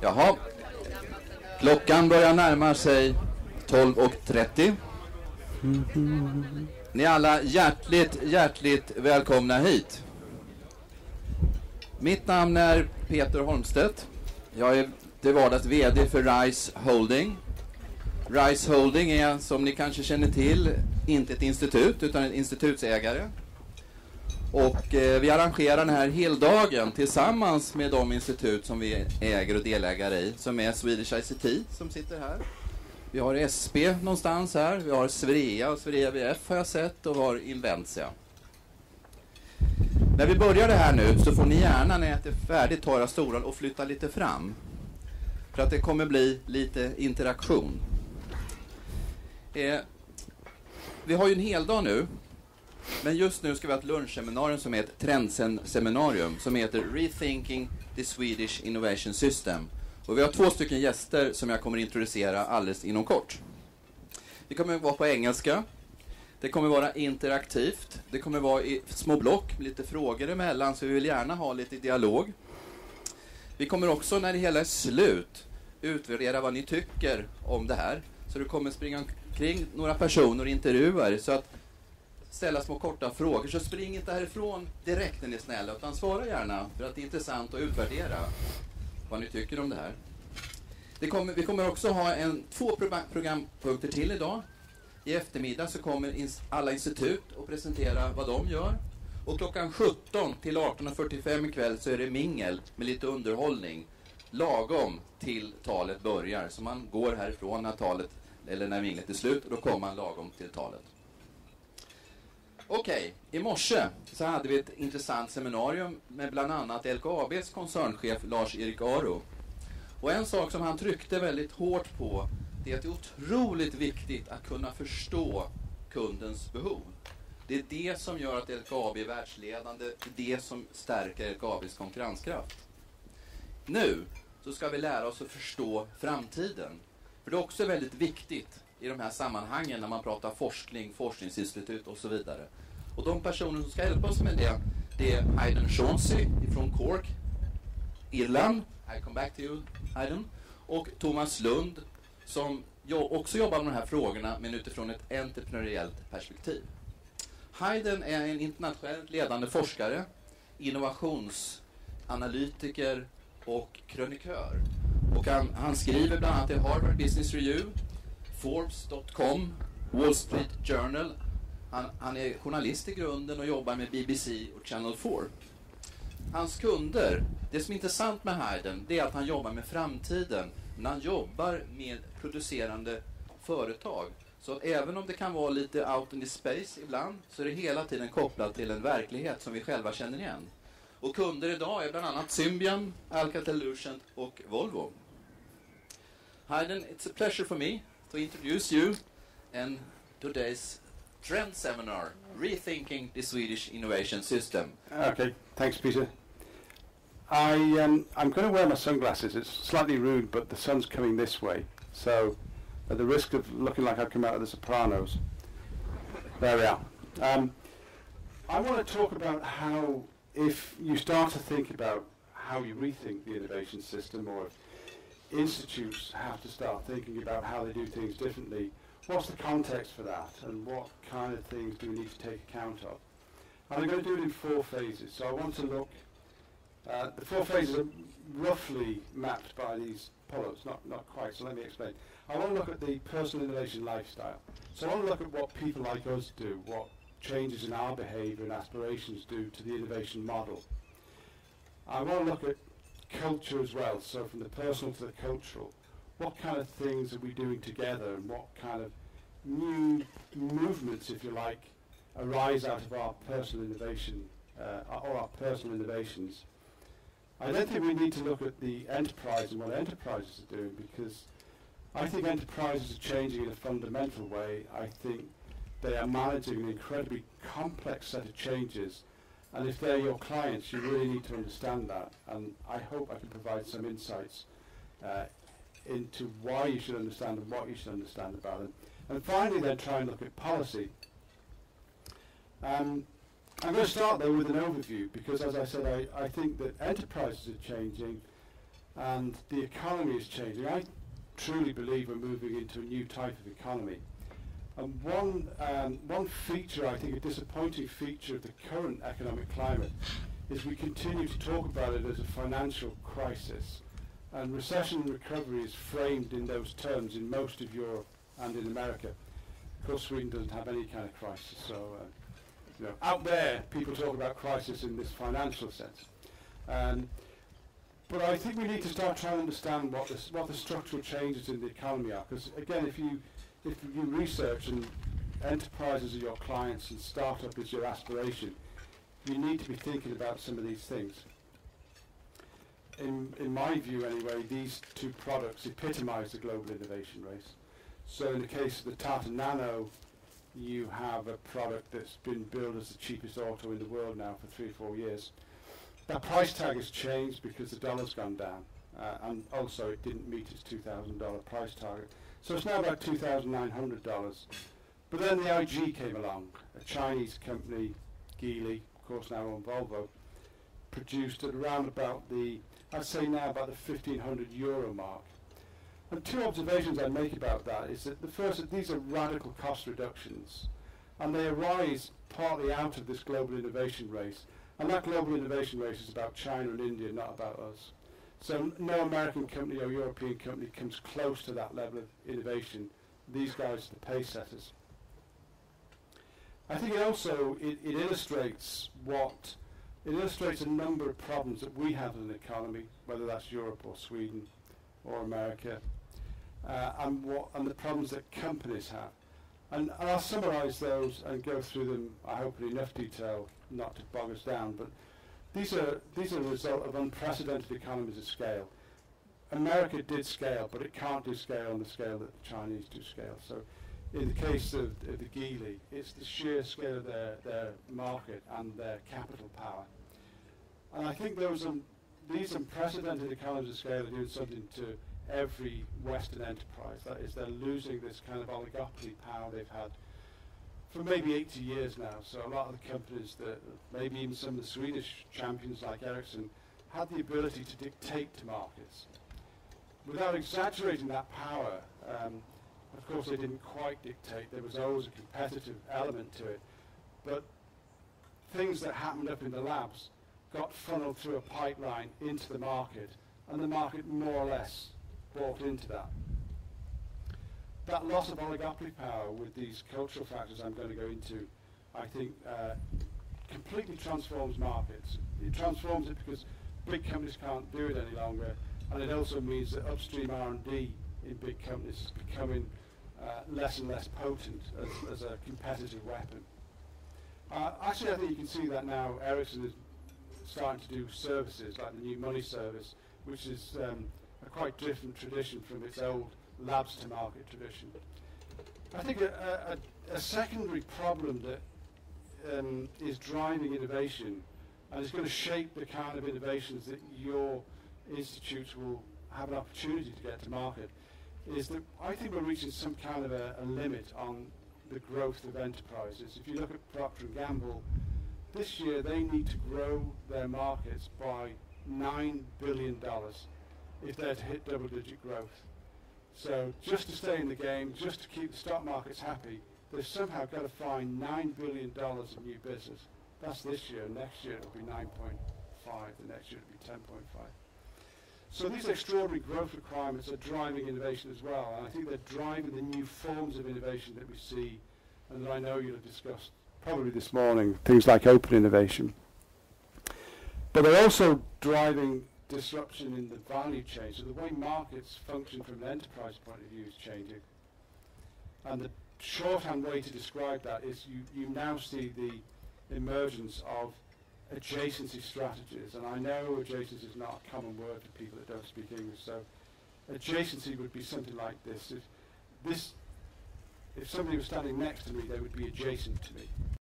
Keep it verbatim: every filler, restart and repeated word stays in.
Jaha, klockan börjar närma sig tolv och trettio. Ni är alla hjärtligt, hjärtligt välkomna hit. Mitt namn är Peter Holmstedt. Jag är till vardags V D för RISE Holding. RISE Holding är, som ni kanske känner till, inte ett institut utan en institutsägare. Och eh, vi arrangerar den här heldagen tillsammans med de institut som vi äger och delägare i, som är Swedish I C T som sitter här. Vi har S P någonstans här, vi har Sverige och Sverige V F har jag sett, och vi har Inventia. När vi börjar det här nu så får ni gärna, när jag äter färdigt, ta era stolar och flytta lite fram. För att det kommer bli lite interaktion. Eh, vi har ju en heldag nu. Men just nu ska vi ha ett lunchseminarium som är ett trendseminarium som heter Rethinking the Swedish Innovation System. Och vi har två stycken gäster som jag kommer introducera alldeles inom kort. Det kommer vara på engelska. Det kommer vara interaktivt. Det kommer vara i små block med lite frågor emellan, så vi vill gärna ha lite dialog. Vi kommer också, när det hela är slut, utvärdera vad ni tycker om det här. Så det kommer springa kring några personer och intervjuer, så att ställa små korta frågor, så spring inte härifrån direkt när ni är snälla, utan svara gärna, för att det är intressant att utvärdera vad ni tycker om det här. Det kommer, vi kommer också ha en, två programpunkter till idag. I eftermiddag så kommer ins, alla institut att presentera vad de gör, och klockan sjutton till arton fyrtiofem ikväll så är det mingel med lite underhållning lagom till talet börjar, så man går härifrån när talet eller när minglet är slut, och då kommer man lagom till talet. Okej, i morse så hade vi ett intressant seminarium med bland annat L K A B:s koncernchef Lars Erik Årro. Och en sak som han tryckte väldigt hårt på, det är att det är otroligt viktigt att kunna förstå kundens behov. Det är det som gör att L K A B är världsledande, det är det som stärker L K A B:s konkurrenskraft. Nu så ska vi lära oss att förstå framtiden. För det är också väldigt viktigt i de här sammanhangen när man pratar forskning, forskningsinstitut och så vidare. Och de personer som ska hjälpa oss med det, det är Haydn Shaughnessy från Cork, Irland. I come back to you, Haydn. Och Thomas Lund, som jag också jobbar med de här frågorna, men utifrån ett entreprenöriellt perspektiv. Haydn är en internationellt ledande forskare, innovationsanalytiker och krönikör. Och han, han skriver bland annat i Harvard Business Review, Forbes dot com, Wall Street Journal. Han, han är journalist i grunden och jobbar med B B C och Channel fyra. Hans kunder, det som är intressant med Haydn, det är att han jobbar med framtiden, men han jobbar med producerande företag. Så att även om det kan vara lite out in the space ibland, så är det hela tiden kopplat till en verklighet som vi själva känner igen. Och kunder idag är bland annat Symbian, Alcatel-Lucent och Volvo. Haydn, it's a pleasure for me to introduce you and today's trend seminar, Rethinking the Swedish Innovation System. Okay, thanks Peter. I, um, I'm going to wear my sunglasses. It's slightly rude, but the sun's coming this way, so at the risk of looking like I've come out of the Sopranos, there we are. Um, I want to talk about how, if you start to think about how you rethink the innovation system, or if institutes have to start thinking about how they do things differently, what's the context for that, and what kind of things do we need to take account of? And I'm going to do it in four phases. So I want to look, uh, the four phases are roughly mapped by these polos, not, not quite, so let me explain. I want to look at the personal innovation lifestyle. So I want to look at what people like us do, what changes in our behaviour and aspirations do to the innovation model. I want to look at culture as well, so from the personal to the cultural, what kind of things are we doing together, and what kind of new movements, if you like, arise out of our personal innovation, uh, or our personal innovations. I don't think we need to look at the enterprise and what enterprises are doing, because I think enterprises are changing in a fundamental way. I think they are managing an incredibly complex set of changes, and if they're your clients, you really need to understand that. And I hope I can provide some insights uh, into why you should understand and what you should understand about them. And finally, then try and look at policy. Um, I'm going to start though with an overview, because as I said, I, I think that enterprises are changing, and the economy is changing. I truly believe we're moving into a new type of economy. And one, um, one feature, I think a disappointing feature of the current economic climate is we continue to talk about it as a financial crisis. And recession and recovery is framed in those terms in most of Europe and in America. Of course, Sweden doesn't have any kind of crisis. So uh, you know, out there, people talk about crisis in this financial sense. Um, but I think we need to start trying to understand what the, what the structural changes in the economy are. Because again, if you If you research and enterprises are your clients and startup is your aspiration, you need to be thinking about some of these things. In, in my view anyway, these two products epitomize the global innovation race. So in the case of the Tata Nano, you have a product that's been billed as the cheapest auto in the world now for three or four years. That price tag has changed because the dollar's gone down, uh, and also it didn't meet its two thousand dollar price target. So it's now about two thousand nine hundred dollars. But then the I G came along, a Chinese company, Geely, of course now on Volvo, produced at around about the, I'd say now about the fifteen hundred euro mark. And two observations I make about that is that the first, that these are radical cost reductions. And they arise partly out of this global innovation race. And that global innovation race is about China and India, not about us. So no American company or European company comes close to that level of innovation. These guys are the pace setters. I think it also it, it illustrates what it illustrates a number of problems that we have in an economy, whether that's Europe or Sweden or America, uh, and what and the problems that companies have. And, and I'll summarise those and go through them. I hope in enough detail not to bog us down, but. These are, these are the result of unprecedented economies of scale. America did scale, but it can't do scale on the scale that the Chinese do scale. So in the case of, of the Geely, it's the sheer scale of their, their market and their capital power. And I think those um, these unprecedented economies of scale are doing something to every Western enterprise. That is, they're losing this kind of oligopoly power they've had for maybe eighty years now. So a lot of the companies that, maybe even some of the Swedish champions like Ericsson, had the ability to dictate to markets. Without exaggerating that power, um, of course they didn't quite dictate, there was always a competitive element to it, but things that happened up in the labs got funneled through a pipeline into the market, and the market more or less bought into that. That loss of oligopoly power with these cultural factors I'm going to go into, I think, uh, completely transforms markets. It transforms it because big companies can't do it any longer, and it also means that upstream R and D in big companies is becoming uh, less and less potent as, as a competitive weapon. Uh, actually, I think you can see that now. Ericsson is starting to do services, like the new money service, which is um, a quite different tradition from its old labs to market tradition. I think a, a, a secondary problem that um, is driving innovation and is going to shape the kind of innovations that your institutes will have an opportunity to get to market is that I think we're reaching some kind of a, a limit on the growth of enterprises. If you look at Procter and Gamble, this year they need to grow their markets by nine billion dollars if they're to hit double-digit growth. So just to stay in the game, just to keep the stock markets happy, they've somehow got to find nine billion dollars of new business. That's this year. Next year it'll be nine point five. The next year it'll be ten point five. So these extraordinary growth requirements are driving innovation as well. And I think they're driving the new forms of innovation that we see and that I know you'll have discussed probably this morning, things like open innovation. But they're also driving disruption in the value chain. So the way markets function from an enterprise point of view is changing. And the shorthand way to describe that is you, you now see the emergence of adjacency strategies. And I know adjacency is not a common word for people that don't speak English. So adjacency would be something like this. If, this, if somebody was standing next to me, they would be adjacent to me.